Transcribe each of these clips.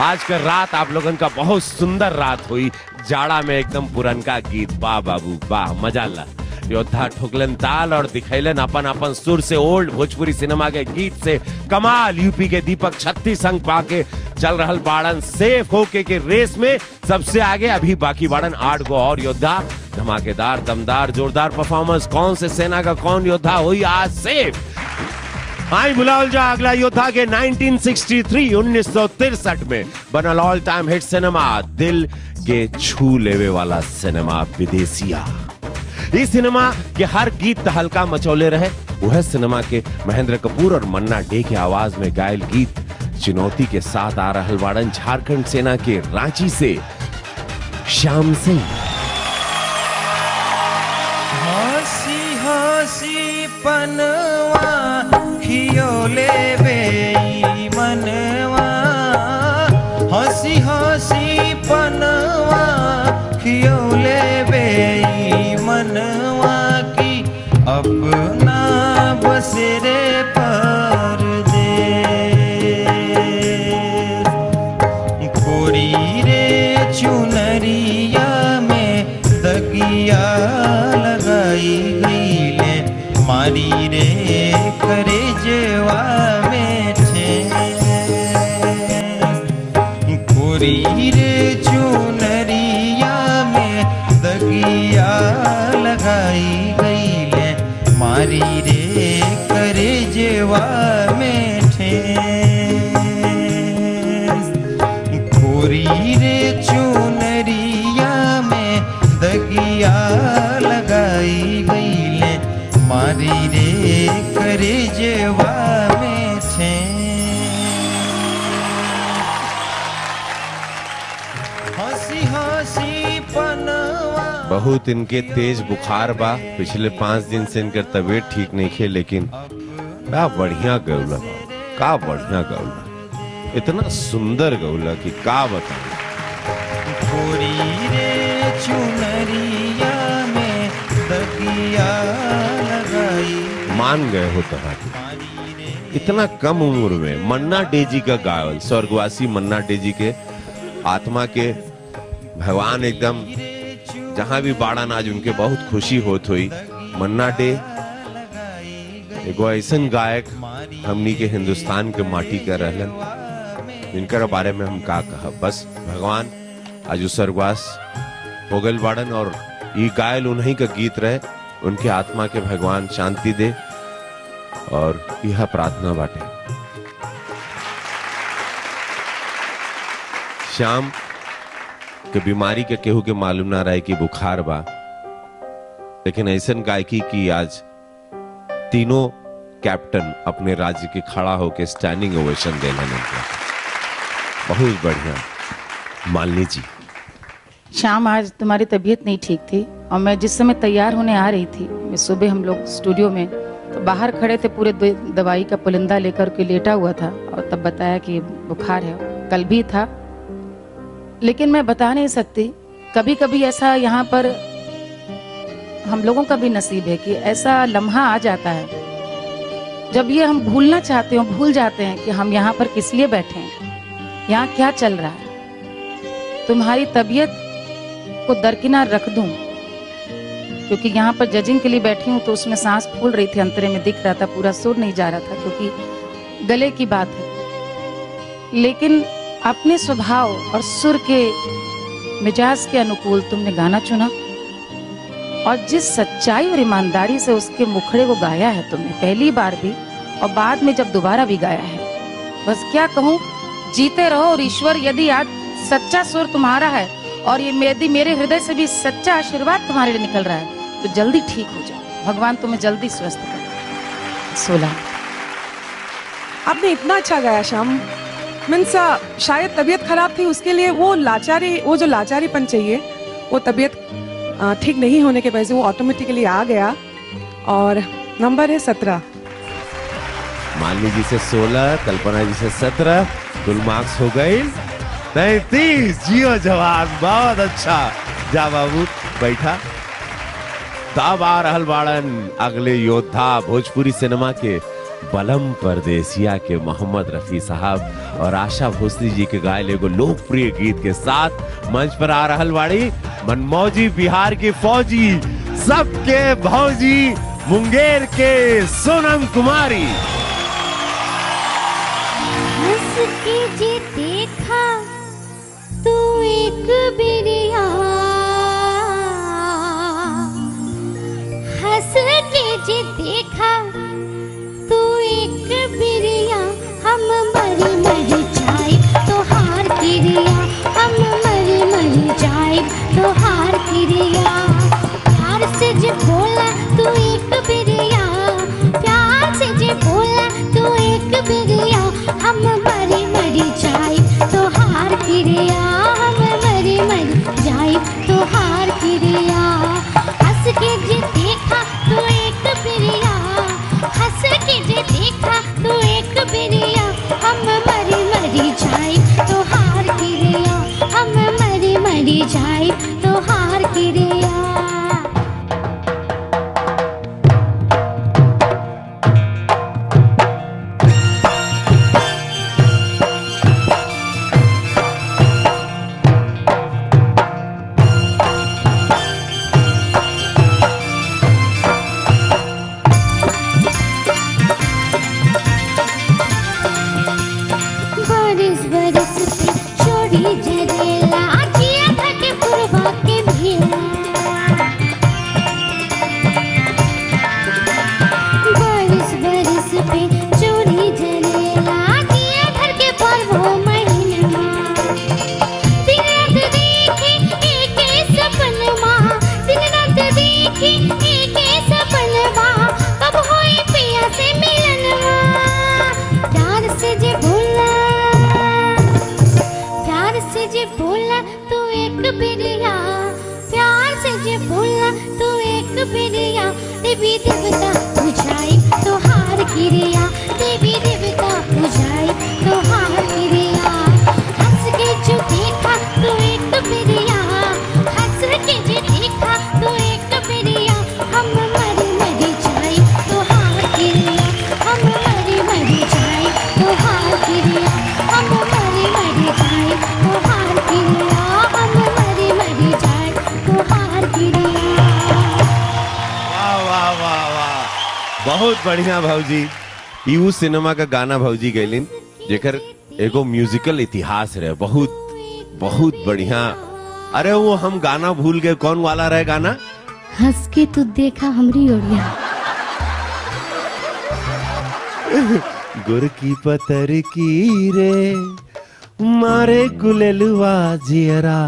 आज का रात आप लोगों का बहुत सुंदर रात हुई। जाड़ा में एकदम पुरन का गीत बा बाबू बा मजा ला योद्धा ठोकलन ताल और दिखैलन अपन अपन सुर से ओल्ड भोजपुरी सिनेमा के गीत से कमाल। यूपी के दीपक 36 अंक पाके चल रहल बाड़न सेफ होके के रेस में सबसे आगे। अभी बाकी बाड़न 8 गो और योद्धा। धमाकेदार दमदार जोरदार परफॉर्मेंस। कौन से सेना का कौन योद्धा हुई आज सेफ। आई बुलाओ जा अगला योद्धा के 1963 1963 में बनल ऑल टाइम हिट सिनेमा दिल के छू लेवे वाला सिनेमा विदेशिया। इस सिनेमा के हर गीत तहलका मचौले रहे। वह सिनेमा के महेंद्र कपूर और मन्ना डे की आवाज में गायल गीत चुनौती के साथ आ रहल वाड़न झारखंड सेना के रांची से श्याम सिंह। हंसी हंसी पनवा खियोले बेई मनवा। हंसी हंसी पनवा खियोले बेई मनवा की अपना बसेरे पर दे। कोरी रे चुनरिया में तकिया लगाई गईले मारी रे करे जेवा में छे। कोरी रे चुनरिया में तकिया लगाई गईले मारी रे करे जेवा में छे। कोरी रे चुनरिया में तकिया लगाई गईले मारी रे करे जेवा में छे। हंसी हंसी पनवा। बहुत इनके तेज बुखार बा। पिछले 5 दिन से इनके तबीयत ठीक नहीं है, लेकिन का बढ़िया गौला का बढ़िया गौला, इतना सुंदर गौला कि का बताऊं। कोरी रे चुनरिया में तकिया मान गए हो तहार। इतना कम उम्र में मन्ना डे जी का गायन, स्वर्गवासी मन्ना डे जी के आत्मा के भगवान एकदम जहां भी बाड़न आज उनके बहुत खुशी होत हुई। मन्ना डे एगो ऐसा गायक हमनी के हिंदुस्तान के माटी का रहलन, जिनका बारे में हम का कहा। बस भगवान आज स्वर्गवास हो गए बाड़न और ये गायल उन्हीं का गीत रहे। उनके आत्मा के भगवान शांति दे और यह प्रार्थना बाटे। श्याम के बीमारी के केहू के मालूम ना रहे कि बुखार बा, लेकिन ऐसा गायकी की आज तीनों कैप्टन अपने राज्य के खड़ा होके स्टैंडिंग ओवेशन देने लगे। बहुत बढ़िया मालिनी जी। श्याम आज तुम्हारी तबीयत नहीं ठीक थी और मैं जिस समय तैयार होने आ रही थी, मैं सुबह हम लोग स्टूडियो में तो बाहर खड़े थे पूरे दवाई का पुलिंदा लेकर के लेटा हुआ था और तब बताया कि बुखार है। कल भी था लेकिन मैं बता नहीं सकती। कभी कभी ऐसा यहाँ पर हम लोगों का भी नसीब है कि ऐसा लम्हा आ जाता है जब ये हम भूलना चाहते हो, भूल जाते हैं कि हम यहाँ पर किस लिए बैठे हैं, यहाँ क्या चल रहा है। तुम्हारी तबीयत को दरकिनार रख दूँ क्योंकि यहाँ पर जजिंग के लिए बैठी हूँ तो उसमें सांस फूल रही थी, अंतरे में दिख रहा था, पूरा सुर नहीं जा रहा था क्योंकि गले की बात है। लेकिन अपने स्वभाव और सुर के मिजाज के अनुकूल तुमने गाना चुना और जिस सच्चाई और ईमानदारी से उसके मुखड़े को गाया है तुमने, पहली बार भी और बाद में जब दोबारा भी गाया है, बस क्या कहूँ, जीते रहो। और ईश्वर यदि आज सच्चा सुर तुम्हारा है और ये मेरी मेरे हृदय से भी सच्चा आशीर्वाद तुम्हारे लिए निकल रहा है तो जल्दी ठीक हो जाओ। भगवान तुम्हें जल्दी स्वस्थ करे। 16 आपने इतना अच्छा गाया श्याम। मीन्स शायद तबीयत खराब थी उसके लिए वो लाचारी, वो जो लाचारीपन चाहिए वो तबीयत ठीक नहीं होने के वजह से वो ऑटोमेटिकली आ गया। और नंबर है 17। मालिनी जी से 16, कल्पना जी से 17, कुल मार्क्स हो गए 33। जियो जवान बहुत अच्छा। जा बाबू बैठा। तब आ रहल बाड़न अगले योद्धा भोजपुरी सिनेमा के बलम परदेसिया के मोहम्मद रफी साहब और आशा भोसले जी के गाये एगो लोकप्रिय गीत के साथ मंच पर आ रहल बाड़ी मनमौजी बिहार के फौजी सबके भौजी मुंगेर के सोनम कुमारी। उसके जे देखा तू एक बिरिया हंस के जे देखा तू एक बिरिया हम मरी मर जाए तो हार किरिया हम मरी मर जाए तो हार किरिया प्यार से जे बोला तू एक बिरिया प्यार से जे बोला तू एक बिरिया हम मरी मर जाए तो हार किरिया हम मरी मर जाए तो हार किरिया हंस के जे देखा तू एक बिरिया हंस के जे देखा तू एक बिरिया हम मरी मरी जाए तो हार किरिया हम मरी मरी जाए तो हार किरिया। बढ़िया भाऊजी यू सिनेमा का गाना भाऊजी गैलिन जेकर एगो म्यूजिकल इतिहास रहे बहुत बहुत बढ़िया। अरे वो हम गाना भूल गए कौन वाला रहे गाना हंस के तू देखा हमरी ओरिया गुर की पतर की रे मारे गुलेलुआ जियरा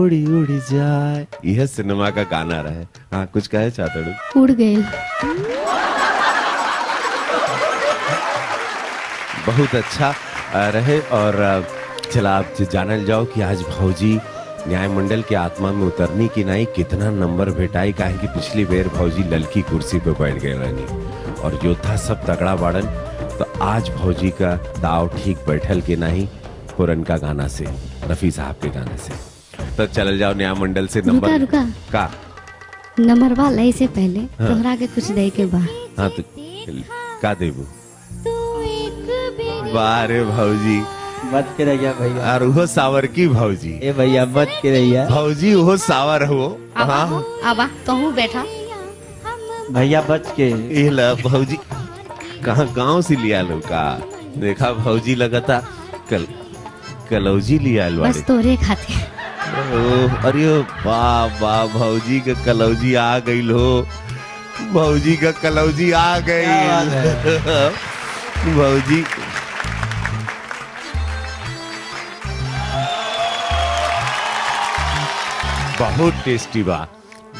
उड़ी उड़ी जाए यह सिनेमा का गाना रहे। हाँ कुछ कहे चाहते उड़ गए बहुत अच्छा रहे। और चला आप जानल जाओ कि आज भाऊजी न्याय मंडल के आत्मा में उतरनी की नाई कितना नंबर भेटाई काहे कि पिछली बेर भाऊजी ललकी कुर्सी पे बैठ गए रहनी और योद्धा सब तगड़ा बाड़न तो आज भाऊजी का दाव ठीक बैठल के नहीं पुरन का गाना से रफी साहब के गाना से तो चल जाओ न्याय मंडल से नंबर रुका, का नंबर वाले से पहले हाँ। तोहरा के कुछ दे के बाद हाँ तो का देबू बारे भाऊजी मत के रहिया भैया और वो सावर की भाऊजी ए भैया मत के रहिया भाऊजी वो सावर हो हाँ आबा कहू बैठा भैया बच के ए ला भाऊजी कहाँ गांव से लिया लो का देखा भाऊजी लगाता कल कलौजी लिया लो बस तोरे खाते अरे वाह वाह भाऊजी का कलौजी आ गई लो भाऊजी का कलौजी आ गई भाऊजी बहुत टेस्टी बा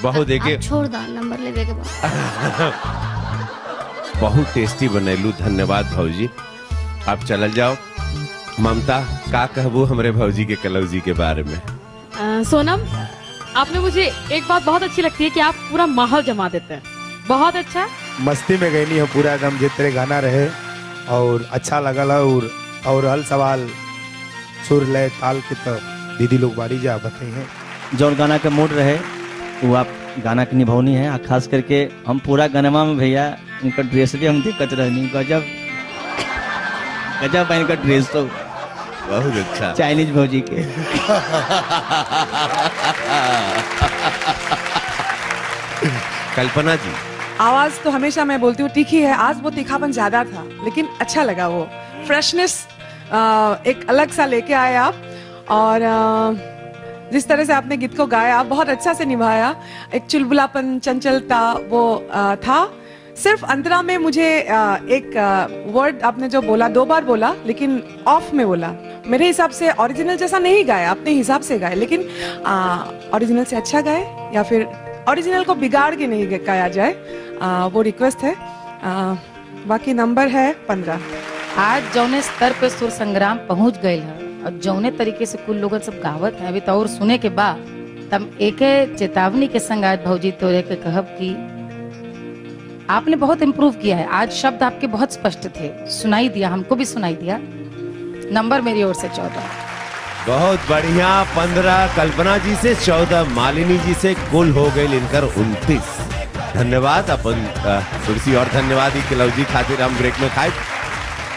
बहुत देखे छोड़ दा नंबर लेवे के बाद बहुत टेस्टी बनैलू धन्यवाद भाऊजी। आप चलल जाओ ममता का कहबू हमरे भाऊजी के कलौजी के बारे में। सोनम आपने मुझे एक बात बहुत अच्छी लगती है कि आप पूरा माहौल जमा देते हैं बहुत अच्छा मस्ती में गई हो पूरा एकदम जितने गाना रहे और अच्छा लगा और हल सवाल सुर लय ताल के तो दीदी लोग बारी जा बताई है जौन गाना का मूड रहे वो आप गाना की निभौनी है खास करके हम पूरा गनमा में भैया उनका ड्रेस भी हम देखते रहनी गजब गजब इनका ड्रेस तो बहुत अच्छा। चाइनीज भौजी के। कल्पना जी, आवाज तो हमेशा मैं बोलती हूँ तीखी है, आज वो तीखापन ज्यादा था लेकिन अच्छा लगा, वो फ्रेशनेस एक अलग सा लेके आए आप। और जिस तरह से आपने गीत को गाया बहुत अच्छा से निभाया, एक चुलबुलापन चंचलता वो था। सिर्फ अंतरा में मुझे एक वर्ड आपने जो बोला, दो बार बोला लेकिन ऑफ में बोला, मेरे हिसाब से ओरिजिनल जैसा नहीं गाया, अपने हिसाब से गाए, लेकिन ओरिजिनल से अच्छा गाए या फिर ओरिजिनल को बिगाड़ के नहीं गाया जाए, वो रिक्वेस्ट है। बाकी नंबर है 15। आज जौने स्तर पे सुर संग्राम पहुंच गए हैं और जौने तरीके से कुल लोग सब गावत है अभी तो, और सुने के बाद तब एक चेतावनी के संग आज भौजी तोरे के कहब की आपने बहुत इम्प्रूव किया है, आज शब्द आपके बहुत स्पष्ट थे, सुनाई दिया, हमको भी सुनाई दिया। नंबर मेरी ओर से 14। बहुत बढ़िया, 15 कल्पना जी से, 14 मालिनी जी से, कुल हो गए लिनकर 29। धन्यवाद अपन कुर्सी और धन्यवाद ही किलौजी खातिर हम ब्रेक में खाए।